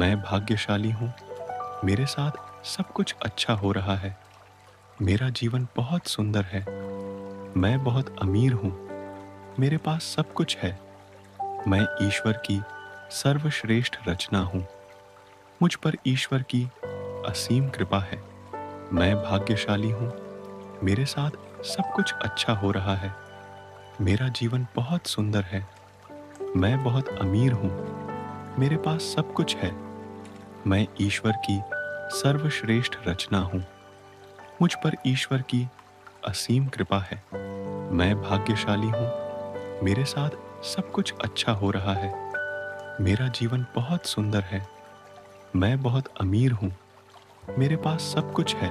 मैं भाग्यशाली हूँ, मेरे साथ सब कुछ अच्छा हो रहा है, मेरा जीवन बहुत सुंदर है, मैं बहुत अमीर हूँ, मेरे पास सब कुछ है, मैं ईश्वर की सर्वश्रेष्ठ रचना हूँ, मुझ पर ईश्वर की असीम कृपा है, मैं भाग्यशाली हूँ, मेरे साथ सब कुछ अच्छा हो रहा है, मेरा जीवन बहुत सुंदर है, मैं बहुत अमीर हूँ, मेरे पास सब कुछ है, मैं ईश्वर की सर्वश्रेष्ठ रचना हूँ, मुझ पर ईश्वर की असीम कृपा है, मैं भाग्यशाली हूँ, मेरे साथ सब कुछ अच्छा हो रहा है, मेरा जीवन बहुत सुंदर है, मैं बहुत अमीर हूँ, मेरे पास सब कुछ है,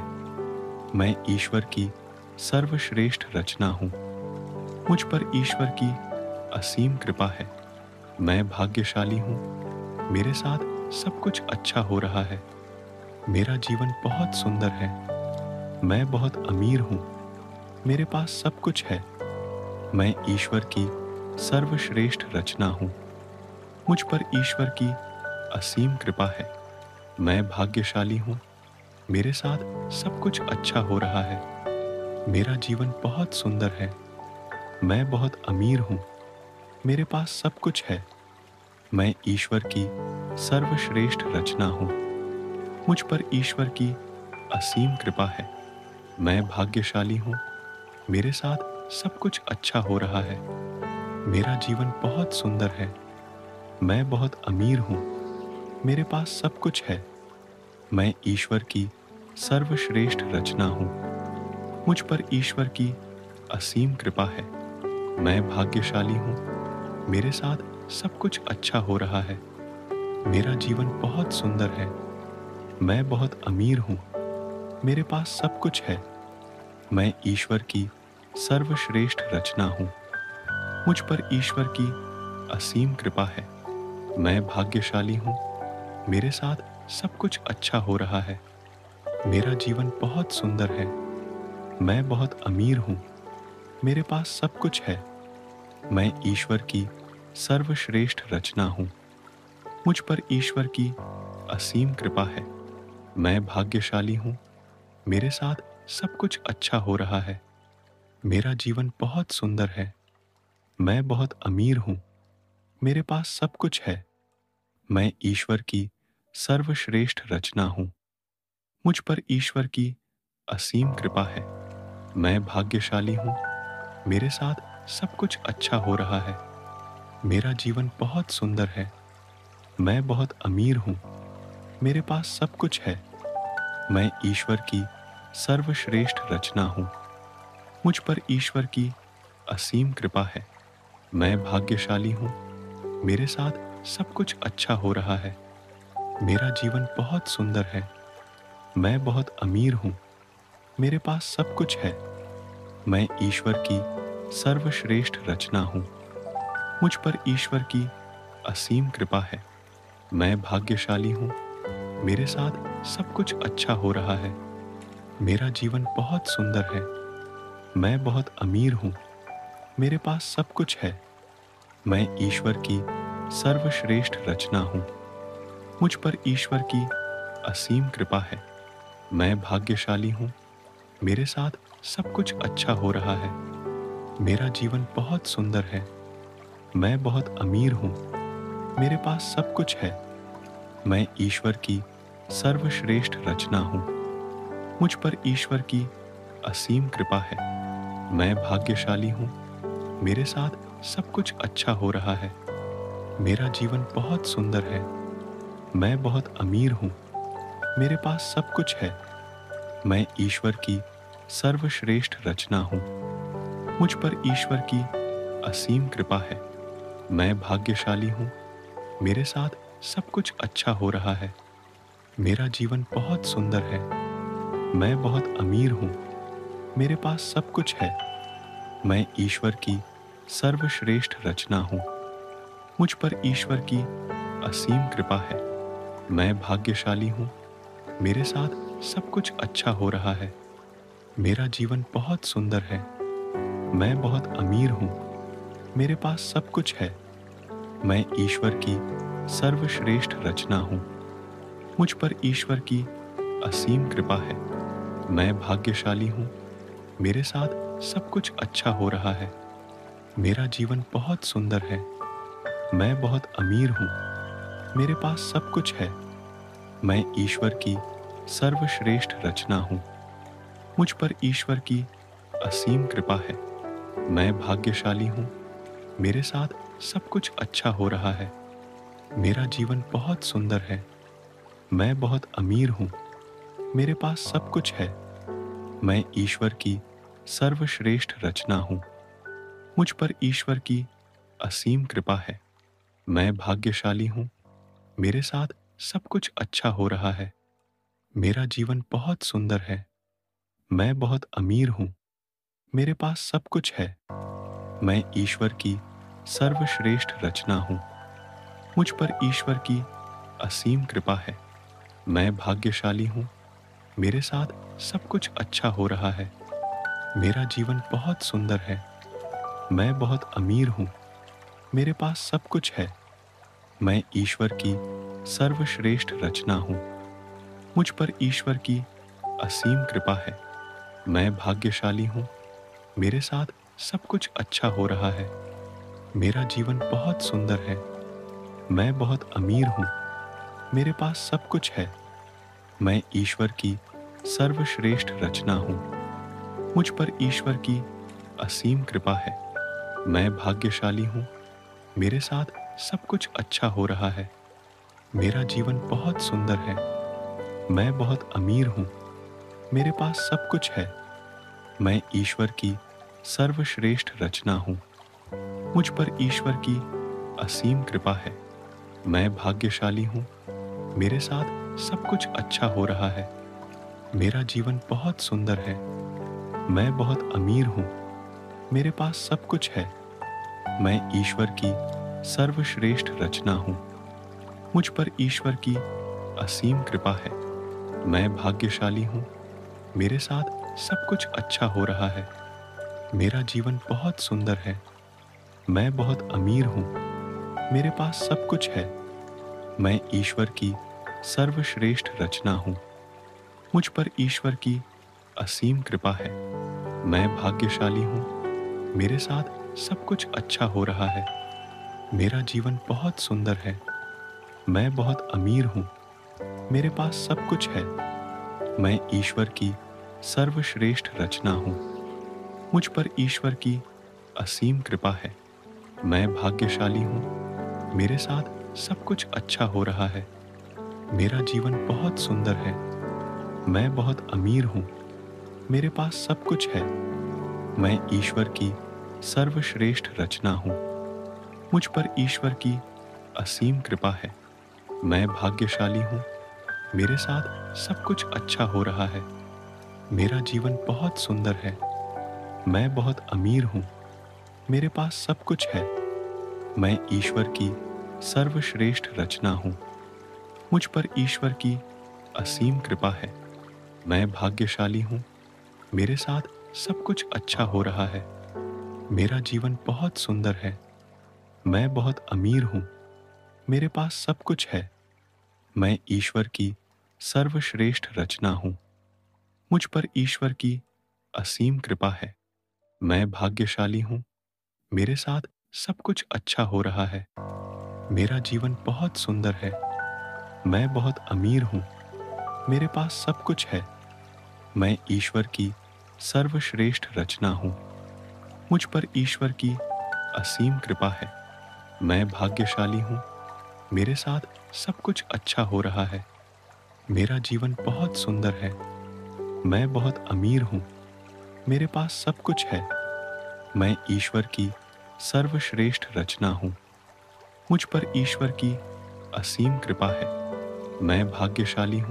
मैं ईश्वर की सर्वश्रेष्ठ रचना हूँ, मुझ पर ईश्वर की असीम कृपा है, मैं भाग्यशाली हूँ, मेरे साथ सब कुछ अच्छा हो रहा है, मेरा जीवन बहुत सुंदर है, मैं बहुत अमीर हूँ, मेरे पास सब कुछ है, मैं ईश्वर की सर्वश्रेष्ठ रचना हूँ, मुझ पर ईश्वर की असीम कृपा है, मैं भाग्यशाली हूँ, मेरे साथ सब कुछ अच्छा हो रहा है, मेरा जीवन बहुत सुंदर है, मैं बहुत अमीर हूँ, मेरे पास सब कुछ है, मैं ईश्वर की सर्वश्रेष्ठ रचना हूँ, मुझ पर ईश्वर की असीम कृपा है, मैं भाग्यशाली हूँ, मेरे साथ सब कुछ अच्छा हो रहा है, मेरा जीवन बहुत सुंदर है, मैं बहुत अमीर हूँ, मेरे पास सब कुछ है, मैं ईश्वर की सर्वश्रेष्ठ रचना हूँ, मुझ पर ईश्वर की असीम कृपा है, मैं भाग्यशाली हूँ, मेरे साथ सब कुछ अच्छा हो रहा है, मेरा जीवन बहुत सुंदर है, मैं बहुत अमीर हूँ, मेरे पास सब कुछ है, मैं ईश्वर की सर्वश्रेष्ठ रचना हूँ, मुझ पर ईश्वर की असीम कृपा है, मैं भाग्यशाली हूँ, मेरे साथ सब कुछ अच्छा हो रहा है, मेरा जीवन बहुत सुंदर है, मैं बहुत अमीर हूँ, मेरे पास सब कुछ है, मैं ईश्वर की सर्वश्रेष्ठ रचना हूँ, मुझ पर ईश्वर की असीम कृपा है, मैं भाग्यशाली हूँ, मेरे साथ सब कुछ अच्छा हो रहा है, मेरा जीवन बहुत सुंदर है, मैं बहुत अमीर हूँ, मेरे पास सब कुछ है, मैं ईश्वर की सर्वश्रेष्ठ रचना हूँ, मुझ पर ईश्वर की असीम कृपा है, मैं भाग्यशाली हूँ, मेरे साथ सब कुछ अच्छा हो रहा है, मेरा जीवन बहुत सुंदर है, मैं बहुत अमीर हूँ, मेरे पास सब कुछ है, मैं ईश्वर की सर्वश्रेष्ठ रचना हूँ, मुझ पर ईश्वर की असीम कृपा है, मैं भाग्यशाली हूँ, मेरे साथ सब कुछ अच्छा हो रहा है, मेरा जीवन बहुत सुंदर है, मैं बहुत अमीर हूँ, मेरे पास सब कुछ है, मैं ईश्वर की सर्वश्रेष्ठ रचना हूँ, मुझ पर ईश्वर की असीम कृपा है, मैं भाग्यशाली हूँ, मेरे साथ सब कुछ अच्छा हो रहा है, मेरा जीवन बहुत सुंदर है, मैं बहुत अमीर हूँ, मेरे पास सब कुछ है, मैं ईश्वर की सर्वश्रेष्ठ रचना हूँ, मुझ पर ईश्वर की असीम कृपा है, मैं भाग्यशाली हूँ, मेरे साथ सब कुछ अच्छा हो रहा है, मेरा जीवन बहुत सुंदर है, मैं बहुत अमीर हूँ, मेरे पास सब कुछ है, मैं ईश्वर की सर्वश्रेष्ठ रचना हूँ, मुझ पर ईश्वर की असीम कृपा है, मैं भाग्यशाली हूँ, मेरे साथ सब कुछ अच्छा हो रहा है, मेरा जीवन बहुत सुंदर है, मैं बहुत अमीर हूँ, मेरे पास सब कुछ है, मैं ईश्वर की सर्वश्रेष्ठ रचना हूँ, मुझ पर ईश्वर की असीम कृपा है, मैं भाग्यशाली हूँ, मेरे साथ सब कुछ अच्छा हो रहा है, मेरा जीवन बहुत सुंदर है, मैं बहुत अमीर हूँ, मेरे पास सब कुछ है, मैं ईश्वर की सर्वश्रेष्ठ रचना हूँ, मुझ पर ईश्वर की असीम कृपा है, मैं भाग्यशाली हूँ, मेरे साथ सब कुछ अच्छा हो रहा है, मेरा जीवन बहुत सुंदर है, मैं बहुत अमीर हूँ, मेरे पास सब कुछ है, मैं ईश्वर की सर्वश्रेष्ठ रचना हूँ, मुझ पर ईश्वर की असीम कृपा है। मैं भाग्यशाली हूँ, मेरे साथ सब कुछ अच्छा हो रहा है, मेरा जीवन बहुत सुंदर है, मैं बहुत अमीर हूँ, मेरे पास सब कुछ है, मैं ईश्वर की सर्वश्रेष्ठ रचना हूँ। मुझ पर ईश्वर की असीम कृपा है। मैं भाग्यशाली हूँ, मेरे साथ सब कुछ अच्छा हो रहा है, मेरा जीवन बहुत सुंदर है, मैं बहुत अमीर हूँ, मेरे पास सब कुछ है, मैं ईश्वर की सर्वश्रेष्ठ रचना हूँ। मुझ पर ईश्वर की असीम कृपा है। मैं भाग्यशाली हूँ, मेरे साथ सब कुछ अच्छा हो रहा है, मेरा जीवन बहुत सुंदर है, मैं बहुत अमीर हूँ, मेरे पास सब कुछ है, मैं ईश्वर की सर्वश्रेष्ठ रचना हूँ। मुझ पर ईश्वर की असीम कृपा है। मैं भाग्यशाली हूँ, मेरे साथ सब कुछ अच्छा हो रहा है, मेरा जीवन बहुत सुंदर है, मैं बहुत अमीर हूँ, मेरे पास सब कुछ है, मैं ईश्वर की सर्वश्रेष्ठ रचना हूँ। मुझ पर ईश्वर की असीम कृपा है। मैं भाग्यशाली हूँ, मेरे साथ सब कुछ अच्छा हो रहा है, मेरा जीवन बहुत सुंदर है, मैं बहुत अमीर हूँ, मेरे पास सब कुछ है, मैं ईश्वर की सर्वश्रेष्ठ रचना हूँ। मुझ पर ईश्वर की असीम कृपा है। मैं भाग्यशाली हूँ, मेरे साथ सब कुछ अच्छा हो रहा है, मेरा जीवन बहुत सुंदर है, मैं बहुत अमीर हूँ, मेरे पास सब कुछ है, मैं ईश्वर की सर्वश्रेष्ठ रचना हूँ। मुझ पर ईश्वर की असीम कृपा है। मैं भाग्यशाली हूँ, मेरे साथ सब कुछ अच्छा हो रहा है, मेरा जीवन बहुत सुंदर है, मैं बहुत अमीर हूँ, मेरे पास सब कुछ है, मैं ईश्वर की सर्वश्रेष्ठ रचना हूँ। मुझ पर ईश्वर की असीम कृपा है। मैं भाग्यशाली हूँ, मेरे साथ सब कुछ अच्छा हो रहा है, मेरा जीवन बहुत सुंदर है, मैं बहुत अमीर हूँ, मेरे पास सब कुछ है, मैं ईश्वर की सर्वश्रेष्ठ रचना हूँ। मुझ पर ईश्वर की असीम कृपा है। मैं भाग्यशाली हूँ, मेरे साथ सब कुछ अच्छा हो रहा है, मेरा जीवन बहुत सुंदर है, मैं बहुत अमीर हूँ, मेरे पास सब कुछ है, मैं ईश्वर की सर्वश्रेष्ठ रचना हूँ। मुझ पर ईश्वर की असीम कृपा है। मैं भाग्यशाली हूँ, मेरे साथ सब कुछ अच्छा हो रहा है, मेरा जीवन बहुत सुंदर है, मैं बहुत अमीर हूँ, मेरे पास सब कुछ है, मैं ईश्वर की सर्वश्रेष्ठ रचना हूँ। मुझ पर ईश्वर की असीम कृपा है। मैं भाग्यशाली हूँ, मेरे साथ सब कुछ अच्छा हो रहा है, मेरा जीवन बहुत सुंदर है, मैं बहुत अमीर हूँ, मेरे पास सब कुछ है, मैं ईश्वर की सर्वश्रेष्ठ रचना हूँ। मुझ पर ईश्वर की असीम कृपा है। मैं भाग्यशाली हूँ, मेरे साथ सब कुछ अच्छा हो रहा है, मेरा जीवन बहुत सुंदर है, मैं बहुत अमीर हूँ, मेरे पास सब कुछ है, मैं ईश्वर की सर्वश्रेष्ठ रचना हूँ। मुझ पर ईश्वर की असीम कृपा है। मैं भाग्यशाली हूँ, मेरे साथ सब कुछ अच्छा हो रहा है, मेरा जीवन बहुत सुंदर है, मैं बहुत अमीर हूँ, मेरे पास सब कुछ है, मैं ईश्वर की सर्वश्रेष्ठ रचना हूँ। मुझ पर ईश्वर की असीम कृपा है। मैं भाग्यशाली हूँ, मेरे साथ सब कुछ अच्छा हो रहा है, मेरा जीवन बहुत सुंदर है, मैं बहुत अमीर हूँ, मेरे पास सब कुछ है, मैं ईश्वर की सर्वश्रेष्ठ रचना हूँ। मुझ पर ईश्वर की असीम कृपा है। मैं भाग्यशाली हूँ,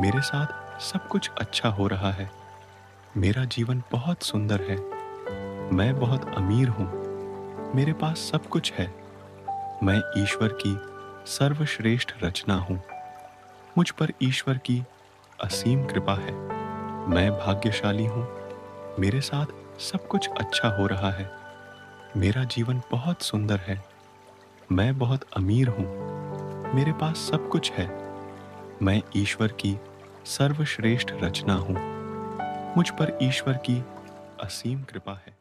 मेरे साथ सब कुछ अच्छा हो रहा है, मेरा जीवन बहुत सुंदर है, मैं बहुत अमीर हूँ, मेरे पास सब कुछ है, मैं ईश्वर की सर्वश्रेष्ठ रचना हूँ। मुझ पर ईश्वर की असीम कृपा है। मैं भाग्यशाली हूँ, मेरे साथ सब कुछ अच्छा हो रहा है, मेरा जीवन बहुत सुंदर है, मैं बहुत अमीर हूँ, मेरे पास सब कुछ है, मैं ईश्वर की सर्वश्रेष्ठ रचना हूँ, मुझ पर ईश्वर की असीम कृपा है।